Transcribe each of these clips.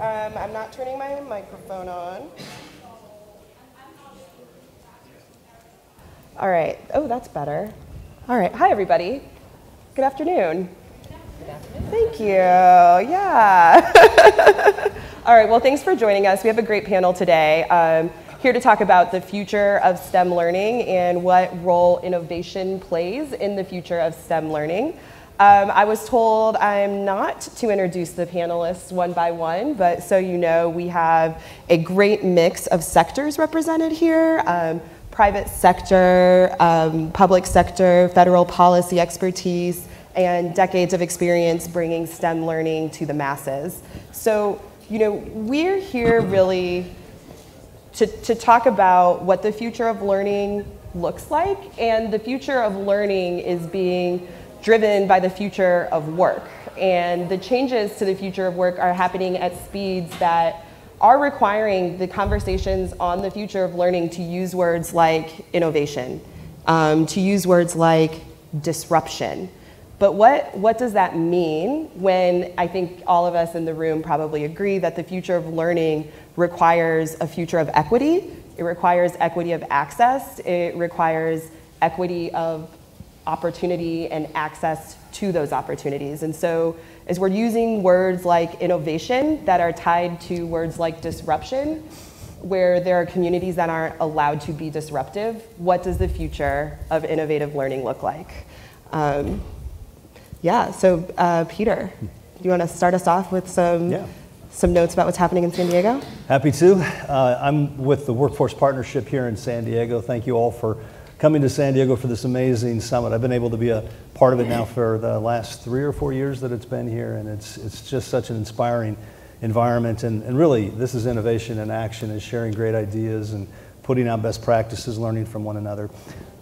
I'm not turning my microphone on. All right. Oh, that's better. All right. Hi, everybody. Good afternoon. Good afternoon. Thank you. Yeah. All right. Well, thanks for joining us. We have a great panel today. Here to talk about the future of STEM learning and what role innovation plays in the future of STEM learning. I was told I'm not to introduce the panelists one by one, but so you know, we have a great mix of sectors represented here. Private sector, public sector, federal policy expertise, and decades of experience bringing STEM learning to the masses. So, you know, we're here really to talk about what the future of learning looks like, and the future of learning is being driven by the future of work. And the changes to the future of work are happening at speeds that are requiring the conversations on the future of learning to use words like innovation, to use words like disruption. But what does that mean when I think all of us in the room probably agree that the future of learning requires a future of equity? It requires equity of access. It requires equity of opportunity and access to those opportunities. And so as we're using words like innovation that are tied to words like disruption, where there are communities that aren't allowed to be disruptive, what does the future of innovative learning look like? Yeah, so Peter, do you want to start us off with some notes about what's happening in San Diego? Happy to. I'm with the Workforce Partnership here in San Diego. Thank you all for coming to San Diego for this amazing summit. I've been able to be a part of it now for the last 3 or 4 years that it's been here, and it's just such an inspiring environment. And really, this is innovation in action, is sharing great ideas and putting out best practices, learning from one another.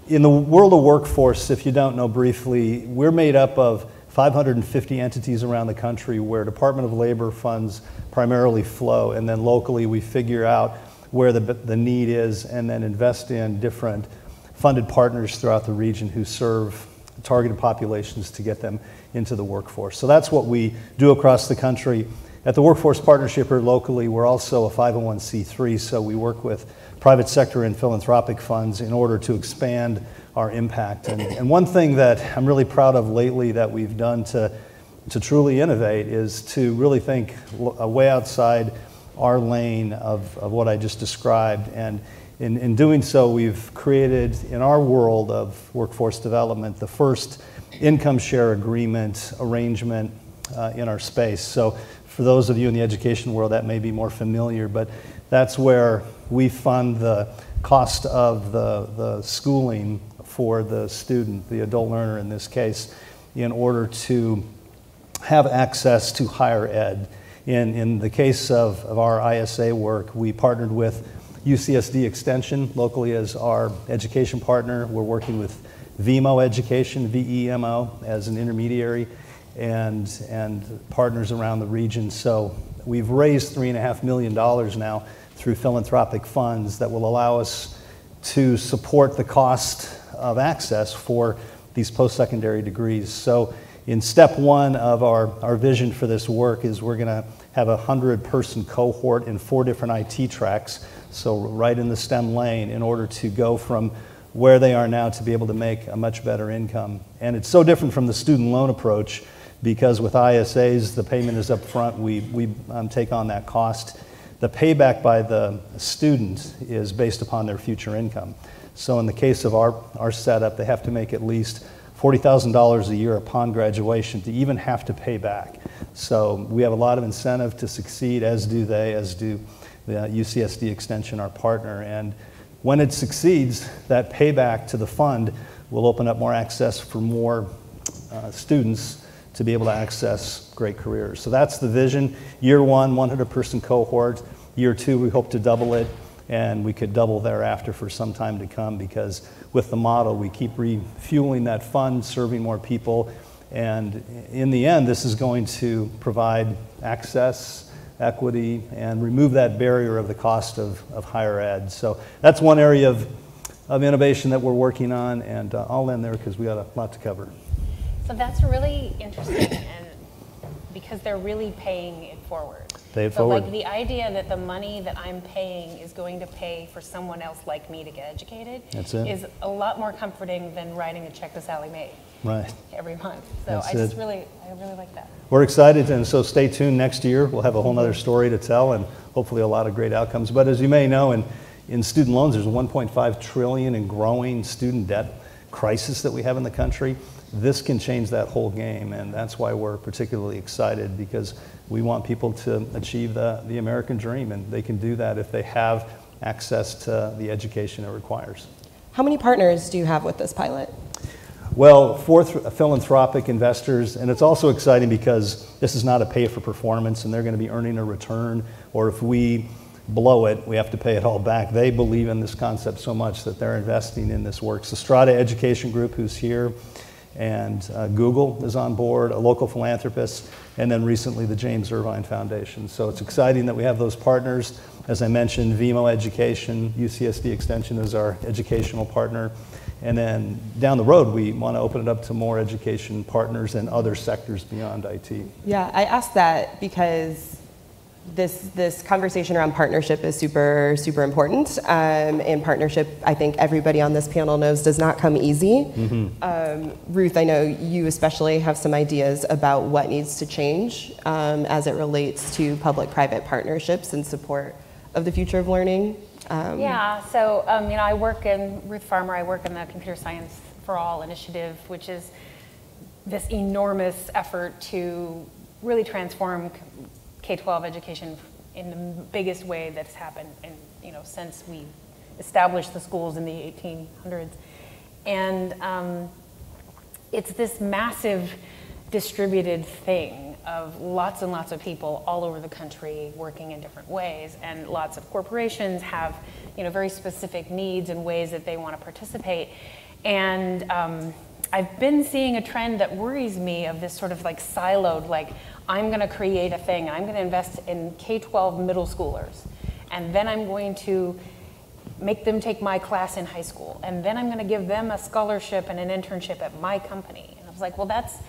In the world of workforce, if you don't know briefly, we're made up of 550 entities around the country where Department of Labor funds primarily flow, and then locally we figure out where the need is and then invest in different funded partners throughout the region who serve targeted populations to get them into the workforce. So that's what we do across the country. At the Workforce Partnership here locally, we're also a 501c3, so we work with private sector and philanthropic funds in order to expand our impact. And one thing that I'm really proud of lately that we've done to truly innovate is to really think way outside our lane of what I just described. And in doing so, we've created, in our world of workforce development, the first income share agreement arrangement in our space. So for those of you in the education world, that may be more familiar, but that's where we fund the cost of the schooling for the student, the adult learner in this case, in order to have access to higher ed. In the case of our ISA work, we partnered with UCSD Extension locally as our education partner. We're working with VEMO Education, V-E-M-O, as an intermediary and partners around the region. So we've raised $3.5 million now through philanthropic funds that will allow us to support the cost of access for these post-secondary degrees. So in step one of our vision for this work is we're gonna have a 100-person cohort in 4 different IT tracks, so right in the STEM lane, in order to go from where they are now to be able to make a much better income. And it's so different from the student loan approach because with ISAs, the payment is up front, we take on that cost. The payback by the student is based upon their future income. So in the case of our setup, they have to make at least $40,000 a year upon graduation to even have to pay back. So we have a lot of incentive to succeed, as do they, as do the UCSD Extension, our partner. And when it succeeds, that payback to the fund will open up more access for more students to be able to access great careers. So that's the vision. Year one, 100-person cohort. Year two, we hope to double it, and we could double thereafter for some time to come, because with the model, we keep refueling that fund, serving more people, and in the end, this is going to provide access, equity, and remove that barrier of the cost of higher ed. So that's one area of innovation that we're working on, and I'll end there because we got a lot to cover. So that's really interesting, and because they're really paying it forward. Pay it forward. Like the idea that the money that I'm paying is going to pay for someone else like me to get educated is a lot more comforting than writing a check to Sally Mae every month. So I really like that. We're excited, and so stay tuned. Next year we'll have a whole nother story to tell, and hopefully a lot of great outcomes. But as you may know, in student loans, there's $1.5 trillion in growing student debt crisis that we have in the country. This can change that whole game, and that's why we're particularly excited, because we want people to achieve the American dream, and they can do that if they have access to the education it requires. How many partners do you have with this pilot? Well, 4 philanthropic investors, and it's also exciting because this is not a pay for performance, and they're going to be earning a return, or if we blow it, we have to pay it all back. They believe in this concept so much that they're investing in this work. So Strada Education Group, who's here, and Google is on board, a local philanthropist, and then recently the James Irvine Foundation. So it's exciting that we have those partners. As I mentioned, VEMO Education, UCSD Extension is our educational partner. And then down the road, we want to open it up to more education partners and other sectors beyond IT. Yeah, I asked that because this conversation around partnership is super, super important. And partnership, I think everybody on this panel knows, does not come easy. Mm-hmm. Ruth, I know you especially have some ideas about what needs to change as it relates to public-private partnerships in support of the future of learning. Yeah, so you know, Ruth Farmer, I work in the Computer Science for All initiative, which is this enormous effort to really transform K-12 education in the biggest way that's happened, and since we established the schools in the 1800s, and it's this massive distributed thing of lots and lots of people all over the country working in different ways, and lots of corporations have very specific needs and ways that they want to participate, and I've been seeing a trend that worries me of this sort of like siloed, like I'm going to create a thing, I'm going to invest in K-12 middle schoolers, and then I'm going to make them take my class in high school, and then I'm going to give them a scholarship and an internship at my company. And I was like, well, that's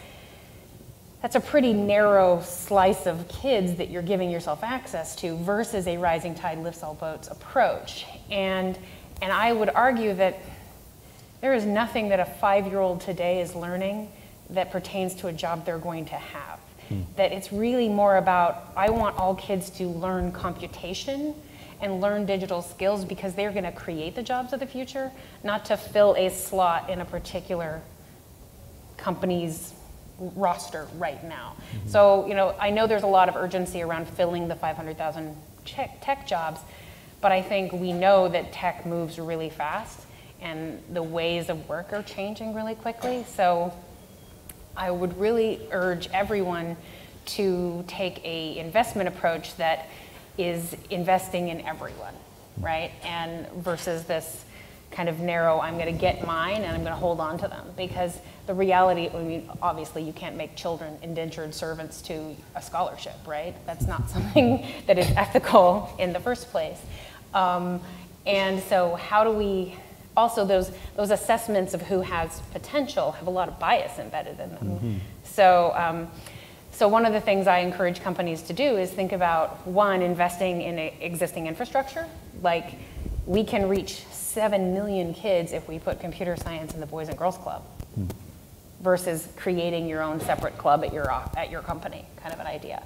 a pretty narrow slice of kids that you're giving yourself access to versus a rising tide lifts all boats approach. And I would argue that there is nothing that a 5-year-old today is learning that pertains to a job they're going to have. Mm. That it's really more about, I want all kids to learn computation and learn digital skills because they're going to create the jobs of the future, not to fill a slot in a particular company's roster right now. Mm-hmm. So, I know there's a lot of urgency around filling the 500,000 tech jobs, but I think we know that tech moves really fast, and the ways of work are changing really quickly. So I would really urge everyone to take an investment approach that is investing in everyone, right? And versus this kind of narrow, I'm gonna get mine and I'm gonna hold on to them. Because the reality, obviously you can't make children indentured servants to a scholarship, right? That's not something that is ethical in the first place. And so how do we, also, those assessments of who has potential have a lot of bias embedded in them. Mm-hmm. So, so one of the things I encourage companies to do is think about, one, investing in existing infrastructure. Like, we can reach 7 million kids if we put computer science in the Boys and Girls Club, mm-hmm. versus creating your own separate club at your company, kind of an idea.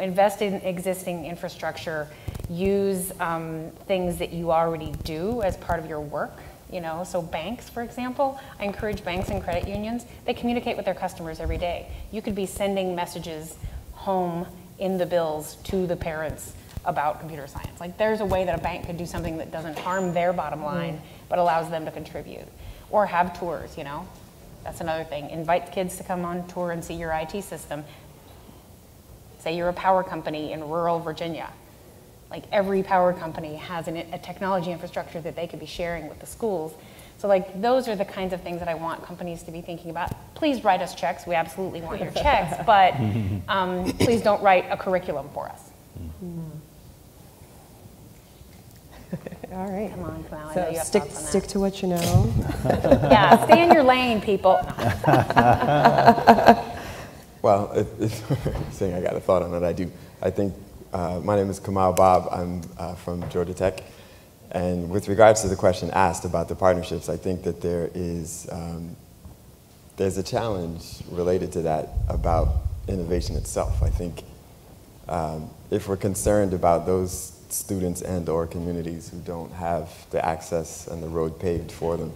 Invest in existing infrastructure, use things that you already do as part of your work, so banks, for example, I encourage banks and credit unions, they communicate with their customers every day. You could be sending messages home in the bills to the parents about computer science. Like, there's a way that a bank could do something that doesn't harm their bottom line, but allows them to contribute. Or have tours, that's another thing. Invite kids to come on tour and see your IT system. Say you're a power company in rural Virginia. Like, every power company has a technology infrastructure that they could be sharing with the schools. So, like, those are the kinds of things that I want companies to be thinking about. Please write us checks. We absolutely want your checks, but please don't write a curriculum for us. All right. Come on. So stick to what you know. Yeah, stay in your lane, people. Well, saying I got a thought on it, I do. I think my name is Kamal Bob. I'm from Georgia Tech. And with regards to the question asked about the partnerships, I think that there is there's a challenge related to that about innovation itself. I think if we're concerned about those students and or communities who don't have the access and the road paved for them,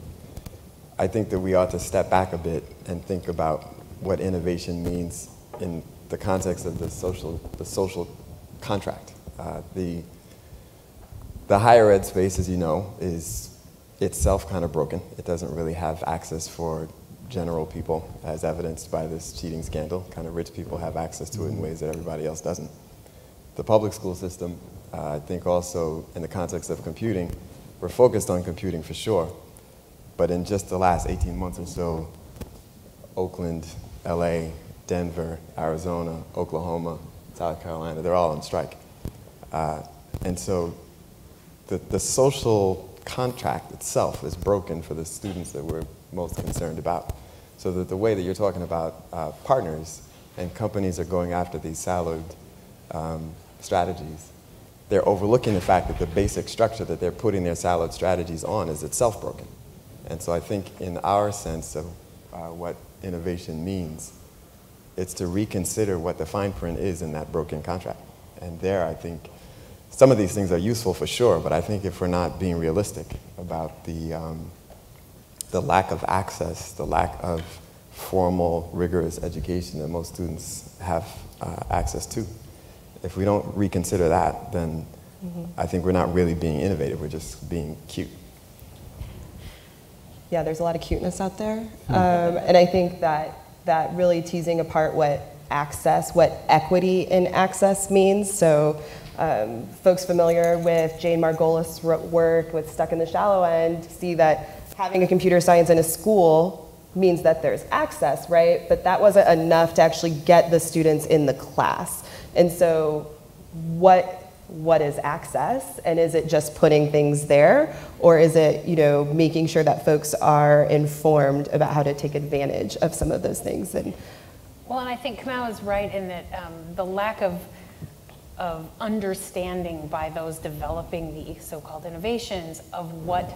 I think that we ought to step back a bit and think about what innovation means in the context of the social contract. The higher ed space, as you know, is itself kind of broken. It doesn't really have access for general people, as evidenced by this cheating scandal. Kind of rich people have access to it in ways that everybody else doesn't. The public school system, I think also in the context of computing, we're focused on computing for sure, but in just the last 18 months or so, Oakland, LA, Denver, Arizona, Oklahoma, South Carolina, they're all on strike. And so the social contract itself is broken for the students that we're most concerned about. So that the way that you're talking about partners and companies are going after these siloed strategies, they're overlooking the fact that the basic structure that they're putting their siloed strategies on is itself broken. And so I think in our sense of what innovation means, it's to reconsider what the fine print is in that broken contract. And there, I think, some of these things are useful for sure, but I think if we're not being realistic about the lack of access, the lack of formal, rigorous education that most students have access to, if we don't reconsider that, then I think we're not really being innovative, we're just being cute. Yeah, there's a lot of cuteness out there. And I think that really teasing apart what equity in access means. So folks familiar with Jane Margolis' work with Stuck in the Shallow End see that having a computer science in a school means that there's access, right? But that wasn't enough to actually get the students in the class. And so what is access, and is it just putting things there, or is it, you know, making sure that folks are informed about how to take advantage of some of those things? And well, and I think Kamau is right in that the lack of understanding by those developing the so-called innovations of what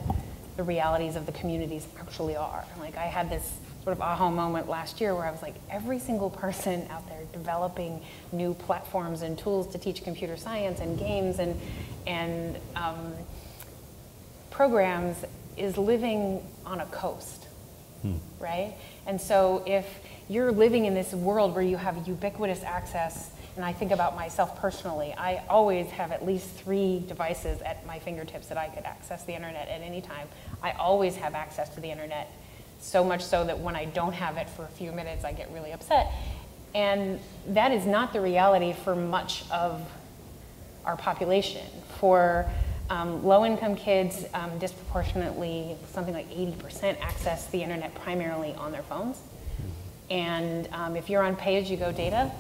the realities of the communities actually are. Like, I had this sort of aha moment last year where I was like, every single person out there developing new platforms and tools to teach computer science and games and programs is living on a coast, right? And so if you're living in this world where you have ubiquitous access, and I think about myself personally, I always have at least 3 devices at my fingertips that I could access the internet at any time. I always have access to the internet, so much so that when I don't have it for a few minutes, I get really upset. And that is not the reality for much of our population. For low-income kids, disproportionately, something like 80% access the internet primarily on their phones. And if you're on pay-as-you-go data,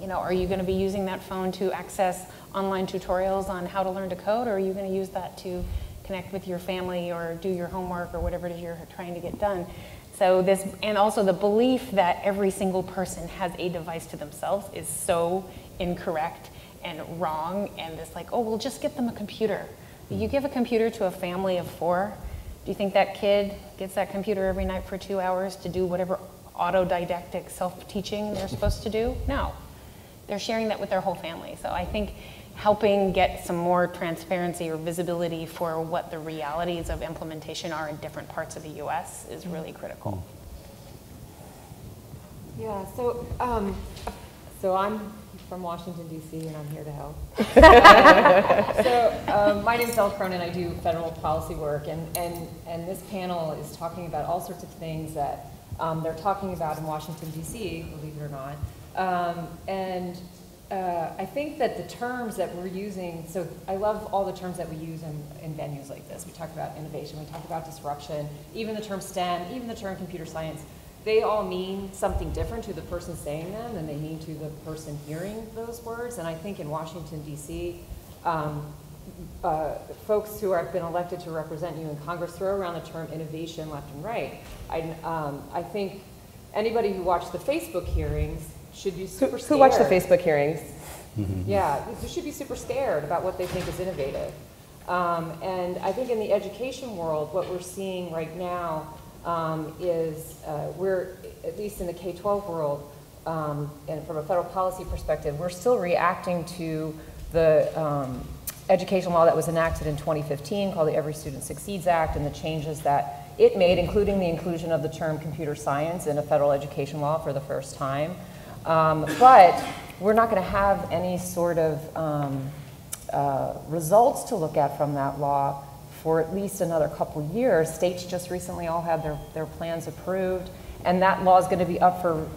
you know, are you going to be using that phone to access online tutorials on how to learn to code, or are you going to use that to connect with your family or do your homework or whatever it is you're trying to get done? So this, and also the belief that every single person has a device to themselves is so incorrect and wrong, and this like, oh, we'll just get them a computer. You give a computer to a family of 4, do you think that kid gets that computer every night for 2 hours to do whatever autodidactic self-teaching they're supposed to do? No. They're sharing that with their whole family. So I think helping get some more transparency or visibility for what the realities of implementation are in different parts of the U.S. is really critical. Yeah, so I'm from Washington, D.C., and I'm here to help. So my name's Elle Cronin, I do federal policy work, and this panel is talking about all sorts of things that they're talking about in Washington, D.C., believe it or not. I think that the terms that we're using, so I love all the terms that we use in venues like this. We talk about innovation, we talk about disruption, even the term STEM, even the term computer science, they all mean something different to the person saying them than they mean to the person hearing those words. And I think in Washington, D.C., folks who have been elected to represent you in Congress throw around the term innovation left and right. I think anybody who watched the Facebook hearings should be super scared. Who watched the Facebook hearings? Yeah, you should be super scared about what they think is innovative. And I think in the education world, what we're seeing right now is we're, at least in the K-12 world, and from a federal policy perspective, we're still reacting to the education law that was enacted in 2015 called the Every Student Succeeds Act and the changes that it made, including the inclusion of the term computer science in a federal education law for the first time. But we're not going to have any sort of results to look at from that law for at least another couple years. States just recently all had their plans approved, and that law is going to be up for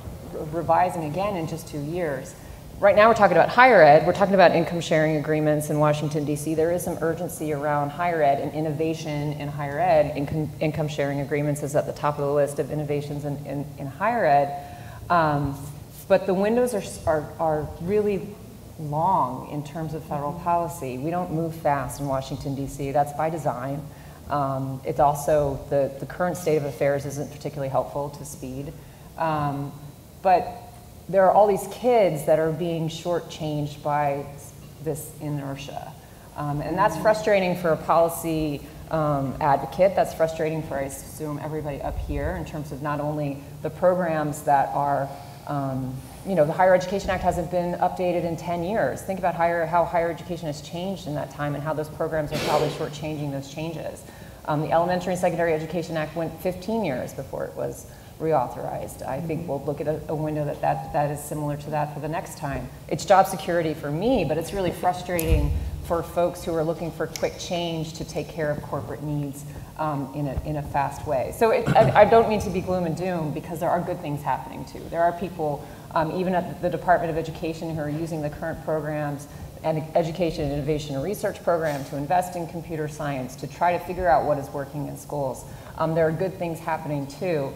revising again in just 2 years. Right now we're talking about higher ed. We're talking about income sharing agreements in Washington, D.C. There is some urgency around higher ed and innovation in higher ed. Income sharing agreements is at the top of the list of innovations in higher ed. But the windows are really long in terms of federal policy. We don't move fast in Washington, D.C. That's by design. It's also the current state of affairs isn't particularly helpful to speed. But there are all these kids that are being shortchanged by this inertia. And that's frustrating for a policy advocate. That's frustrating for, I assume, everybody up here in terms of not only the programs that are, you know, the Higher Education Act hasn't been updated in 10 years. Think about how higher education has changed in that time and how those programs are probably shortchanging those changes. The Elementary and Secondary Education Act went 15 years before it was reauthorized. I think we'll look at a window that is similar to that for the next time. It's job security for me, but it's really frustrating for folks who are looking for quick change to take care of corporate needs in a fast way. So I don't mean to be gloom and doom, because there are good things happening too. There are people, even at the Department of Education, who are using the current programs and Education and Innovation Research Program to invest in computer science, to try to figure out what is working in schools. There are good things happening too.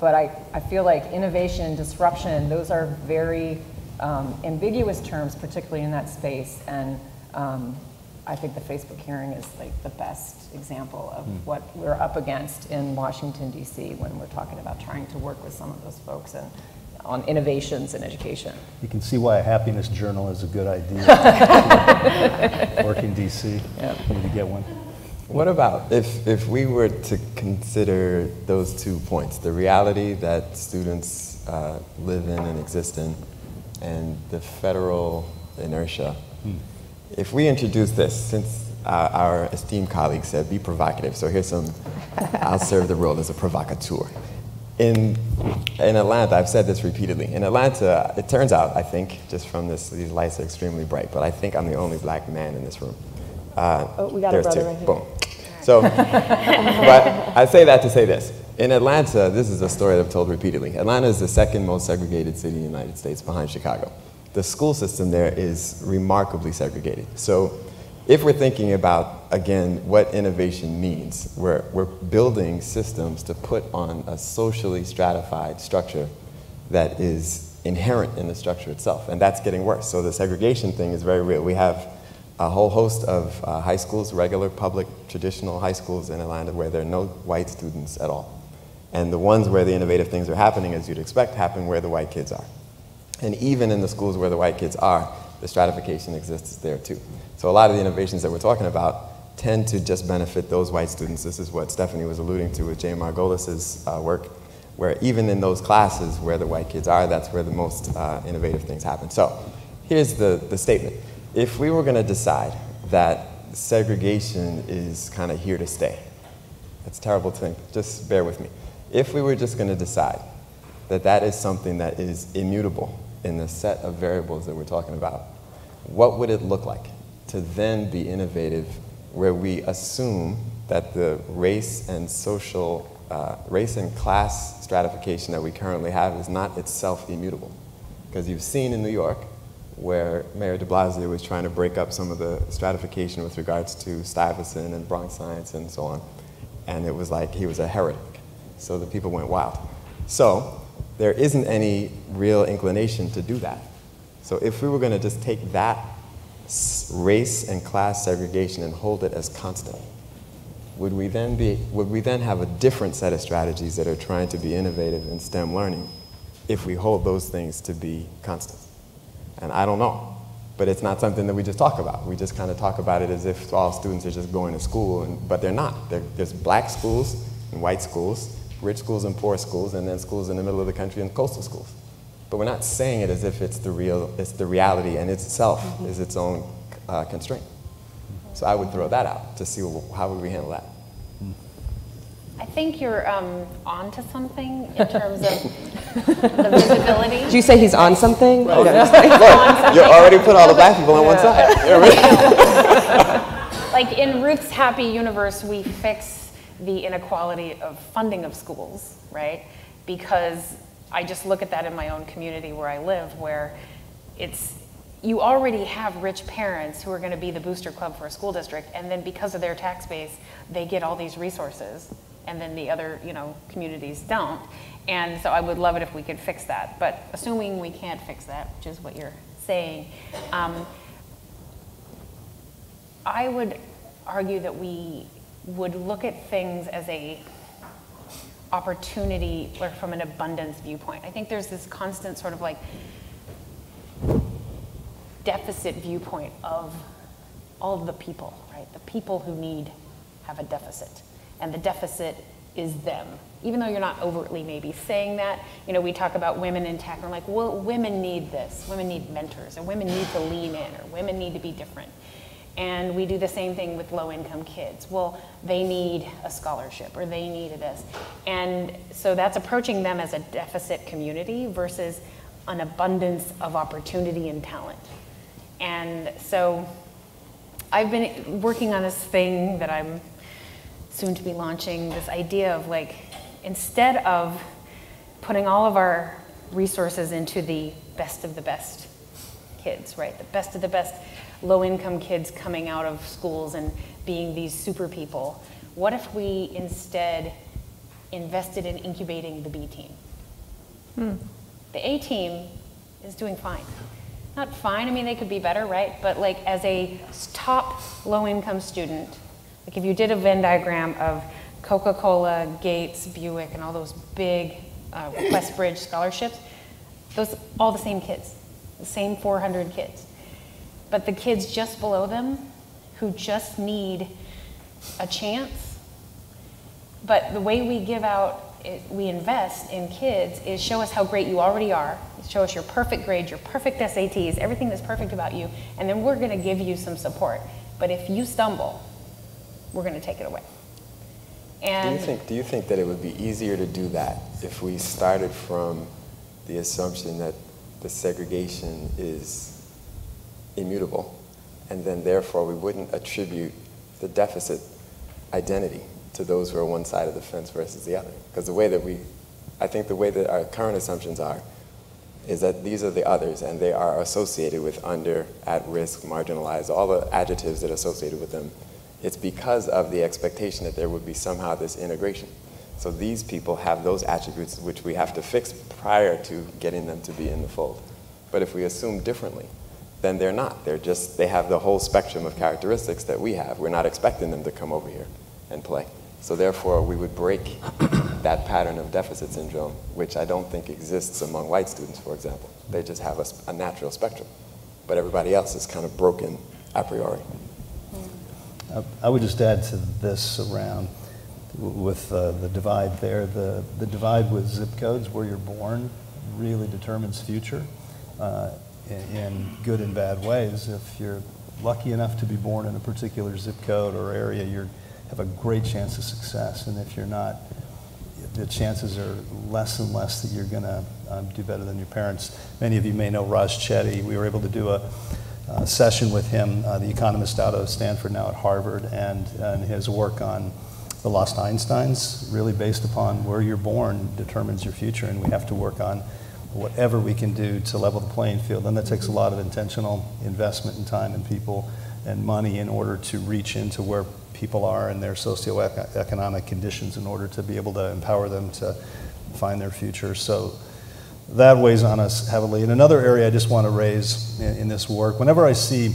But I feel like innovation, disruption, those are very ambiguous terms, particularly in that space. And I think the Facebook hearing is like the best example of what we're up against in Washington, D.C. when we're talking about trying to work with some of those folks and on innovations in education. You can see why a happiness journal is a good idea. Work in D.C. Yep. Need to get one. What about if we were to consider those 2 points, the reality that students live in and exist in, and the federal inertia? If we introduce this, since our esteemed colleague said be provocative, so here's some, I'll serve the role as a provocateur. In Atlanta, I've said this repeatedly, in Atlanta, it turns out, I think, just from this, these lights are extremely bright, but I think I'm the only black man in this room. Oh, we got a brother right here. Boom. So, but I say that to say this. In Atlanta, this is a story that I've told repeatedly. Atlanta is the second most segregated city in the United States behind Chicago. The school system there is remarkably segregated. So if we're thinking about, again, what innovation means, we're building systems to put on a socially stratified structure that is inherent in the structure itself. And that's getting worse. So the segregation thing is very real. We have a whole host of high schools, regular public traditional high schools in Atlanta where there are no white students at all. And the ones where the innovative things are happening, as you'd expect, happen where the white kids are. And even in the schools where the white kids are, the stratification exists there too. So a lot of the innovations that we're talking about tend to just benefit those white students. This is what Stephanie was alluding to with Jane Margolis's work, where even in those classes where the white kids are, that's where the most innovative things happen. So here's the statement. If we were going to decide that segregation is kind of here to stay, that's a terrible thing, just bear with me. If we were just going to decide that that is something that is immutable in the set of variables that we're talking about, what would it look like to then be innovative where we assume that the race and social, race and class stratification that we currently have is not itself immutable? Because you've seen in New York, where Mayor de Blasio was trying to break up some of the stratification with regards to Stuyvesant and Bronx science and so on. And it was like he was a heretic. So the people went wild. So there isn't any real inclination to do that. So if we were going to just take that race and class segregation and hold it as constant, would we then have a different set of strategies that are trying to be innovative in STEM learning if we hold those things to be constant? And I don't know, but it's not something that we just talk about. We just kind of talk about it as if all students are just going to school, but they're not. There's black schools and white schools, rich schools and poor schools, and then schools in the middle of the country and coastal schools. But we're not saying it as if it's the reality, and itself is its own constraint. So I would throw that out to see how would we handle that. I think you're onto something in terms of the visibility. Did you say he's on something? Right. No. Look, you already put all the black people on one side. Like in Ruth's Happy Universe, we fix the inequality of funding of schools, right? Because I just look at that in my own community where I live, where it's, you already have rich parents who are going to be the booster club for a school district, and then because of their tax base, they get all these resources, and then the other, you know, communities don't. And so I would love it if we could fix that. But assuming we can't fix that, which is what you're saying, I would argue that we would look at things as a opportunity or from an abundance viewpoint. I think there's this constant sort of like deficit viewpoint of all of the people, right? The people who need have a deficit, and the deficit is them. Even though you're not overtly maybe saying that, you know, we talk about women in tech, and we're like, well, women need this. Women need mentors, or women need to lean in, or women need to be different. And we do the same thing with low-income kids. Well, they need a scholarship, or they need this. And so that's approaching them as a deficit community versus an abundance of opportunity and talent. And so I've been working on this thing that I'm soon to be launching, this idea of like, instead of putting all of our resources into the best of the best kids, right? The best of the best low-income kids coming out of schools and being these super people. What if we instead invested in incubating the B team? The A team is doing fine. Not fine, I mean, they could be better, right? But like as a top low-income student, like if you did a Venn diagram of Coca-Cola, Gates, Buick, and all those big Questbridge scholarships, those all the same kids, the same 400 kids. But the kids just below them who just need a chance, but the way we give out, we invest in kids is show us how great you already are, show us your perfect grades, your perfect SATs, everything that's perfect about you, and then we're going to give you some support. But if you stumble, we're going to take it away. And do you think that it would be easier to do that if we started from the assumption that the segregation is immutable, and then therefore we wouldn't attribute the deficit identity to those who are one side of the fence versus the other? Because the way that I think the way that our current assumptions are is that these are the others, and they are associated with under, at risk, marginalized, all the adjectives that are associated with them. It's because of the expectation that there would be somehow this integration. So these people have those attributes which we have to fix prior to getting them to be in the fold. But if we assume differently, then they're not. They're just, they have the whole spectrum of characteristics that we have. We're not expecting them to come over here and play. So therefore, we would break that pattern of deficit syndrome, which I don't think exists among white students, for example. They just have a natural spectrum. But everybody else is kind of broken a priori. I would just add to this around, with the divide there, the divide with zip codes, where you're born, really determines future in good and bad ways. If you're lucky enough to be born in a particular zip code or area, you have a great chance of success. And if you're not, the chances are less and less that you're going to do better than your parents. Many of you may know Raj Chetty. We were able to do a session with him, the economist out of Stanford, now at Harvard, and his work on the lost Einsteins, really based upon where you're born determines your future, and we have to work on whatever we can do to level the playing field. And that takes a lot of intentional investment in time and people and money in order to reach into where people are and their socioeconomic conditions in order to be able to empower them to find their future. So that weighs on us heavily. And another area I just want to raise in this work, whenever I see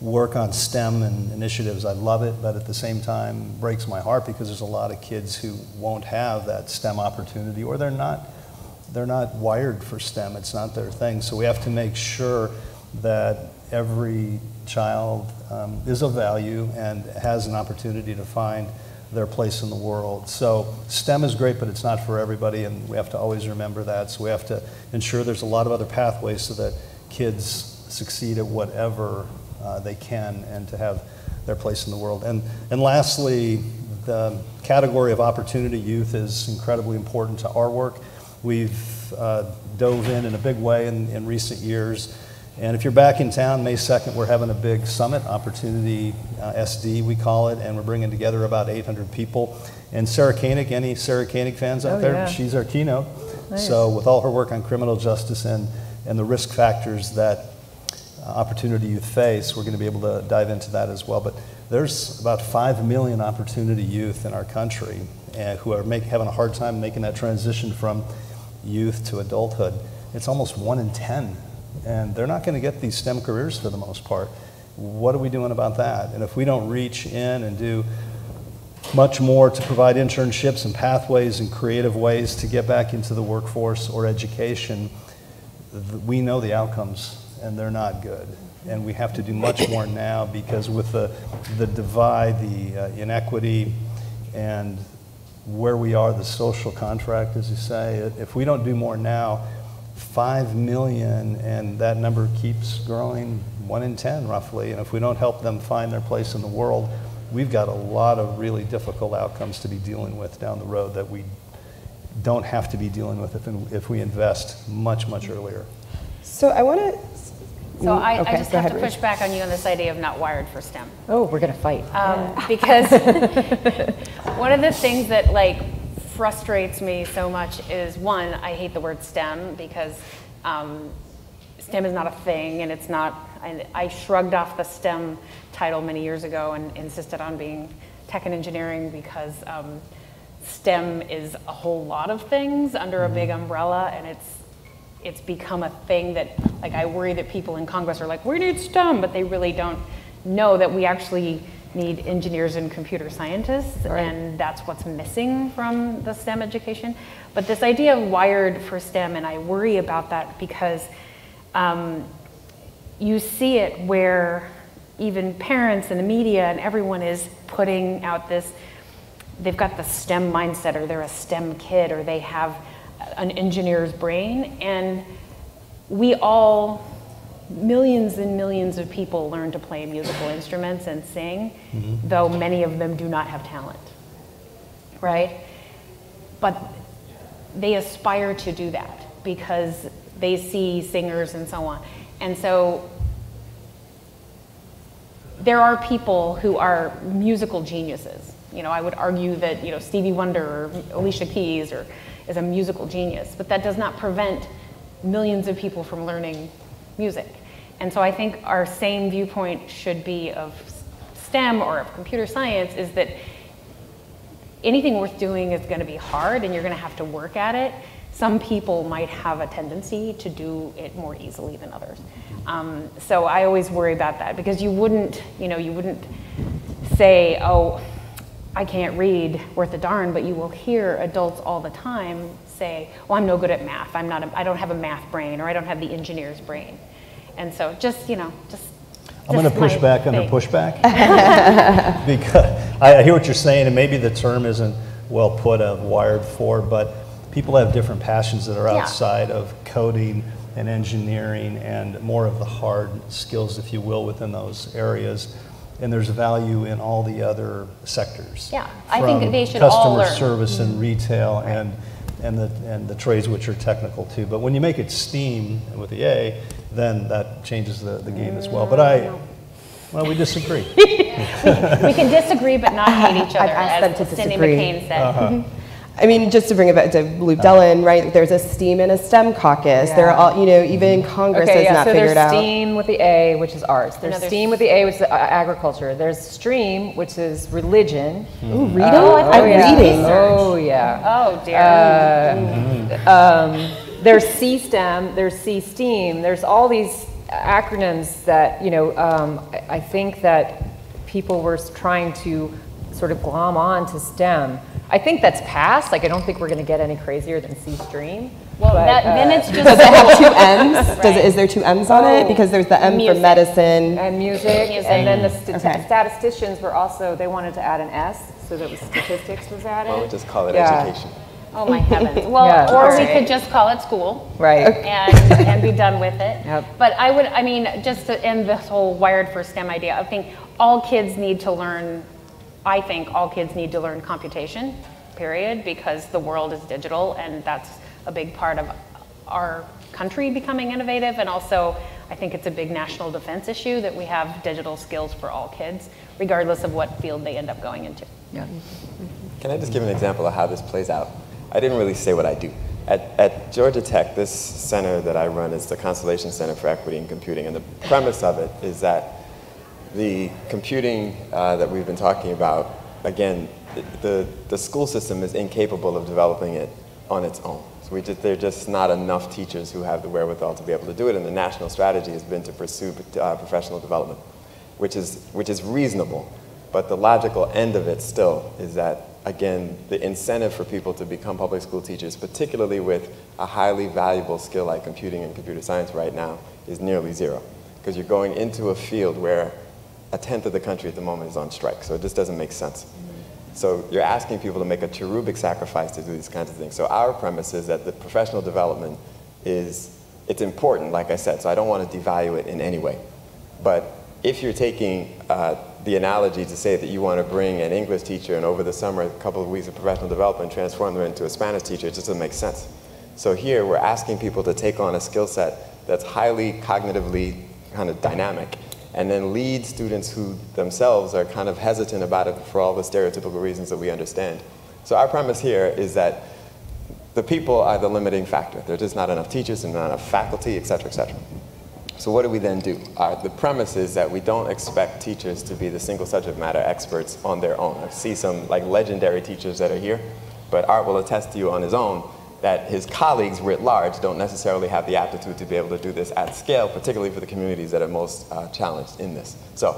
work on STEM and initiatives. I love it, but at the same time breaks my heart because there's a lot of kids who won't have that STEM opportunity, or they're not wired for STEM. It's not their thing. So we have to make sure that every child is of value and has an opportunity to find their place in the world. So STEM is great, but it's not for everybody, and we have to always remember that. So we have to ensure there's a lot of other pathways so that kids succeed at whatever they can and to have their place in the world. And lastly, the category of opportunity youth is incredibly important to our work. We've dove in a big way in recent years. And if you're back in town, May 2nd, we're having a big summit, Opportunity SD, we call it, and we're bringing together about 800 people. And Sarah Koenig, any Sarah Koenig fans out there? Yeah. She's our keynote. Nice. So with all her work on criminal justice and the risk factors that opportunity youth face, we're going to be able to dive into that as well. But there's about 5 million opportunity youth in our country who are having a hard time making that transition from youth to adulthood. It's almost 1 in 10. And they're not going to get these STEM careers for the most part. What are we doing about that? And if we don't reach in and do much more to provide internships and pathways and creative ways to get back into the workforce or education, we know the outcomes, and they're not good. And we have to do much more now, because with the divide, the inequity, and where we are, the social contract, as you say, if we don't do more now, 5 million, and that number keeps growing, 1 in 10 roughly, and if we don't help them find their place in the world, we've got a lot of really difficult outcomes to be dealing with down the road that we don't have to be dealing with if we invest much, much earlier. So I want to... So I just have to push back on you on this idea of not wired for STEM. Oh, we're going to fight. Yeah. Because one of the things that, like, frustrates me so much is, one, I hate the word STEM, because STEM is not a thing, and it's not, and I shrugged off the STEM title many years ago and insisted on being tech and engineering, because STEM is a whole lot of things under a big umbrella, and it's become a thing that, like, I worry that people in Congress are like, we need STEM, but they really don't know that we actually need engineers and computer scientists, right. And that's what's missing from the STEM education. But this idea of wired for STEM, and I worry about that, because you see it where even parents and the media and everyone is putting out this, they've got the STEM mindset, or they're a STEM kid, or they have an engineer's brain, and we all, millions and millions of people learn to play musical instruments and sing, though many of them do not have talent, right? But they aspire to do that because they see singers and so on. And so there are people who are musical geniuses. You know, I would argue that, you know, Stevie Wonder or Alicia Keys is a musical genius, but that does not prevent millions of people from learning music. And so I think our same viewpoint should be of STEM or of computer science, is that anything worth doing is going to be hard, and you're going to have to work at it. Some people might have a tendency to do it more easily than others. So I always worry about that, because you wouldn't say, oh, I can't read worth a darn, but you will hear adults all the time say, well, I'm no good at math. I don't have a math brain, or I don't have the engineer's brain. And so I'm going to push back under pushback. Because I hear what you're saying, and maybe the term isn't well put of wired for, but people have different passions that are outside of coding and engineering and more of the hard skills, if you will, within those areas. And there's value in all the other sectors. Yeah, I think they should all learn. Customer service and retail, right. And the trades, which are technical too. But when you make it STEAM with the A, then that changes the game as well. But we disagree. we can disagree, but not hate each other. I've asked them to Cindy disagree. McCain said. I mean, just to bring it back to Luke Dellin, right? There's a STEAM and a STEM caucus. Yeah. They're all, you know, even Congress has not figured out. So there's STEAM with the A, which is arts. There's STEAM with the A, which is agriculture. There's STREAM, which is religion. Ooh, reading? Reading. Oh, yeah. Oh, dear. There's C-STEM. There's C-STEAM. There's all these acronyms that, you know, I think that people were trying to sort of glom on to STEM. I think that's past. Like, I don't think we're going to get any crazier than C-Stream. Well, but, that, then it's just... Does it have two M's? Right. Is there two M's on it? Because there's the M music. For medicine. And music. And then the statisticians were also, they wanted to add an S, so that was statistics was added. Well, we'll just call it education. Oh, my heavens. Well, yeah, or we could just call it school. Right. And be done with it. Yep. But I would, I mean, just to end this whole wired for STEM idea, I think all kids need to learn, computation, period, because the world is digital, and that's a big part of our country becoming innovative. And also, I think it's a big national defense issue that we have digital skills for all kids, regardless of what field they end up going into. Yeah. Can I just give an example of how this plays out? I didn't really say what I do. At Georgia Tech, this center that I run is the Constellations Center for Equity in Computing, and the premise of it is that the computing that we've been talking about, again, the school system is incapable of developing it on its own. So there're just not enough teachers who have the wherewithal to be able to do it, and the national strategy has been to pursue professional development, which is reasonable, but the logical end of it still is that, again, the incentive for people to become public school teachers, particularly with a highly valuable skill like computing and computer science right now, is nearly zero. Because you're going into a field where 1/10 of the country at the moment is on strike, so it just doesn't make sense. So you're asking people to make a cherubic sacrifice to do these kinds of things. So our premise is that the professional development it's important, like I said, so I don't want to devalue it in any way. But if you're taking the analogy to say that you want to bring an English teacher and over the summer a couple of weeks of professional development transform them into a Spanish teacher, it just doesn't make sense. So here we're asking people to take on a skill set that's highly cognitively kind of dynamic and then lead students who themselves are kind of hesitant about it for all the stereotypical reasons that we understand. So our premise here is that the people are the limiting factor. There are just not enough teachers and not enough faculty, et cetera, et cetera. So what do we then do? The premise is that we don't expect teachers to be the single subject matter experts on their own. I see some like legendary teachers that are here, but Art will attest to you on his own that his colleagues writ large don't necessarily have the aptitude to be able to do this at scale, particularly for the communities that are most challenged in this. So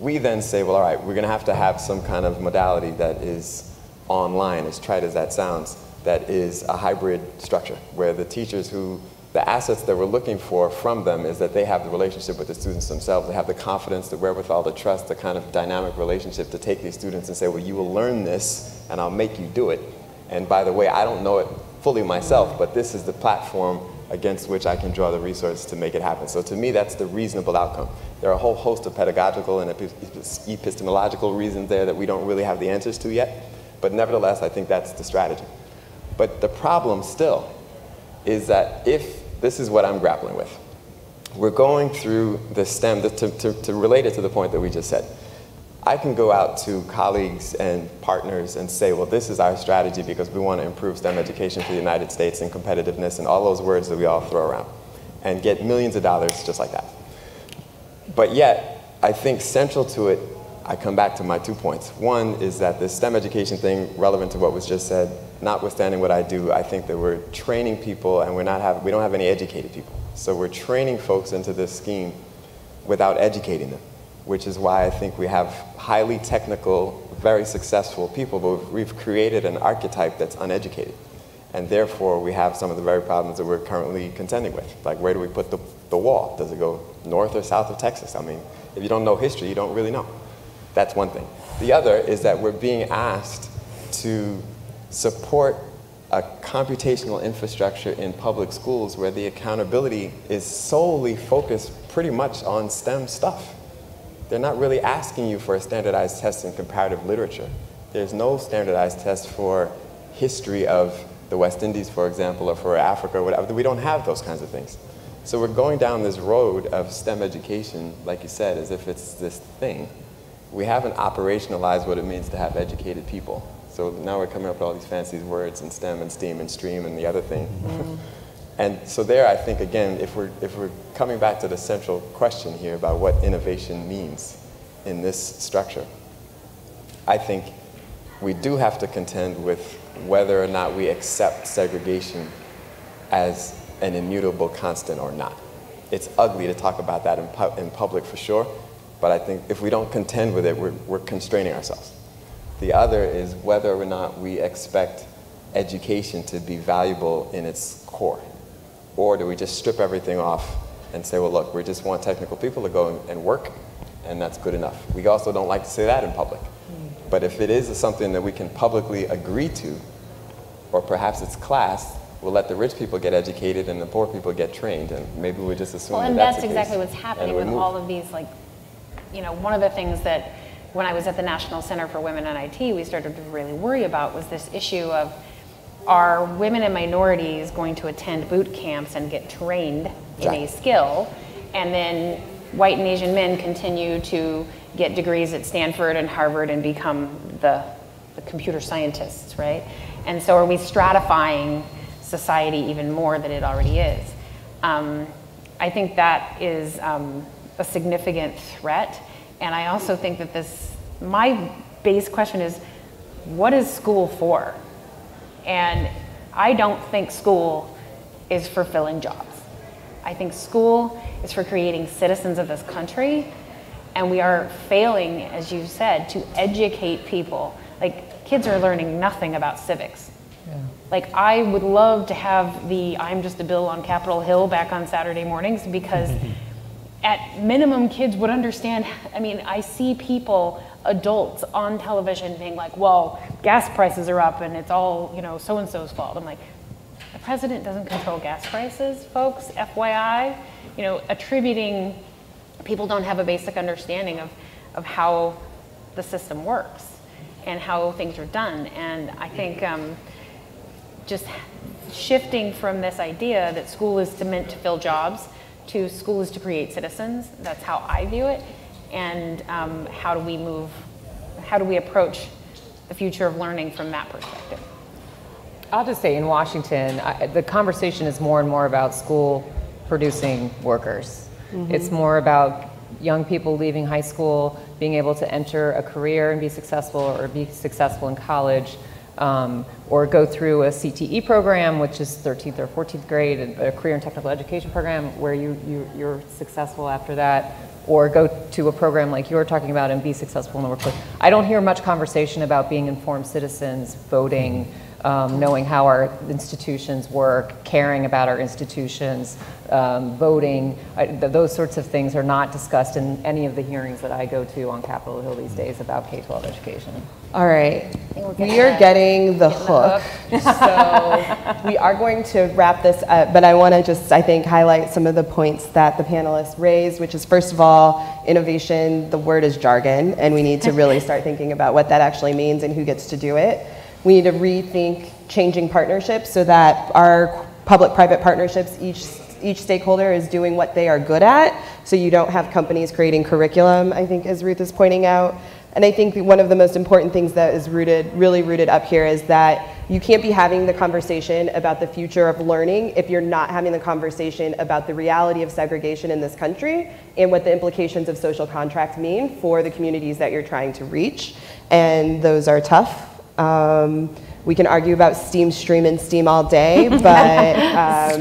we then say, well, all right, we're going to have some kind of modality that is online, as trite as that sounds, that is a hybrid structure where the teachers who the assets that we're looking for from them is that they have the relationship with the students themselves. They have the confidence, the wherewithal, the trust, the kind of dynamic relationship to take these students and say, well, you will learn this, and I'll make you do it. And by the way, I don't know it fully myself, but this is the platform against which I can draw the resources to make it happen. So to me, that's the reasonable outcome. There are a whole host of pedagogical and epistemological reasons there that we don't really have the answers to yet. But nevertheless, I think that's the strategy. But the problem still is that if this is what I'm grappling with. We're going through the STEM, to relate it to the point that we just said. I can go out to colleagues and partners and say, well, this is our strategy because we want to improve STEM education for the United States and competitiveness and all those words that we all throw around and get millions of dollars just like that. But yet, I think central to it, I come back to my two points. One is that the STEM education thing, relevant to what was just said, notwithstanding what I do, I think that we're training people and we don't have any educated people. So we're training folks into this scheme without educating them, which is why I think we have highly technical, very successful people, but we've created an archetype that's uneducated. And therefore, we have some of the very problems that we're currently contending with. Like, where do we put the wall? Does it go north or south of Texas? I mean, if you don't know history, you don't really know. That's one thing. The other is that we're being asked to support a computational infrastructure in public schools where the accountability is solely focused pretty much on STEM stuff. They're not really asking you for a standardized test in comparative literature. There's no standardized test for history of the West Indies, for example, or for Africa, or whatever. We don't have those kinds of things. So we're going down this road of STEM education, like you said, as if it's this thing. We haven't operationalized what it means to have educated people. So now we're coming up with all these fancy words, and STEM, and STEAM, and STREAM, and the other thing. Mm. And so there, I think, again, if we're coming back to the central question here about what innovation means in this structure, I think we do have to contend with whether or not we accept segregation as an immutable constant or not. It's ugly to talk about that in public for sure, but I think if we don't contend with it, we're constraining ourselves. The other is whether or not we expect education to be valuable in its core, or do we just strip everything off and say, well, look, we just want technical people to go and work, and that's good enough. We also don't like to say that in public. But if it is something that we can publicly agree to, or perhaps it's class, we'll let the rich people get educated and the poor people get trained, and maybe we just assume that that's the case. Well, and that's exactly what's happening with all of these, like, you know, one of the things that when I was at the National Center for Women in IT, we started to really worry about was this issue of, are women and minorities going to attend boot camps and get trained in a skill, and then white and Asian men continue to get degrees at Stanford and Harvard and become the computer scientists, right? And so are we stratifying society even more than it already is? I think that is a significant threat. And I also think that this, my base question is, what is school for? And I don't think school is for filling jobs. I think school is for creating citizens of this country, and we are failing, as you said, to educate people. Like, kids are learning nothing about civics. Yeah. Like, I would love to have the I'm just a bill on Capitol Hill back on Saturday mornings, because at minimum, kids would understand. I mean, I see people, adults on television being like, well, gas prices are up and it's all, you know, so-and-so's fault. I'm like, the president doesn't control gas prices, folks, FYI. You know, attributing, people don't have a basic understanding of how the system works and how things are done. And I think just shifting from this idea that school is meant to fill jobs to school is to create citizens, that's how I view it. And how do we move, how do we approach the future of learning from that perspective? I'll just say in Washington, the conversation is more and more about school producing workers. It's more about young people leaving high school, being able to enter a career and be successful, or be successful in college, or go through a CTE program, which is 13th or 14th grade, a career and technical education program where you're successful after that, or go to a program like you're talking about and be successful in the workplace. I don't hear much conversation about being informed citizens, voting, knowing how our institutions work, caring about our institutions, voting. Those sorts of things are not discussed in any of the hearings that I go to on Capitol Hill these days about K-12 education. All right, we are getting the hook. So we are going to wrap this up, but I wanna just, I think, highlight some of the points that the panelists raised, which is, first of all, innovation, the word is jargon, and we need to really start thinking about what that actually means and who gets to do it. We need to rethink changing partnerships so that our public-private partnerships, each stakeholder is doing what they are good at, so you don't have companies creating curriculum, I think, as Ruth is pointing out. And I think one of the most important things that is really rooted up here is that you can't be having the conversation about the future of learning if you're not having the conversation about the reality of segregation in this country and what the implications of social contracts mean for the communities that you're trying to reach. And those are tough. We can argue about STEAM, stream, and STEAM all day, but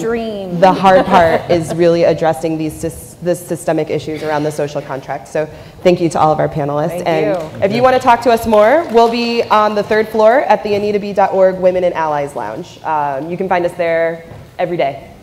the hard part is really addressing these systemic issues around the social contract. So thank you to all of our panelists. Thank you. If you want to talk to us more, we'll be on the 3rd floor at the AnitaB.org Women and Allies Lounge. You can find us there every day.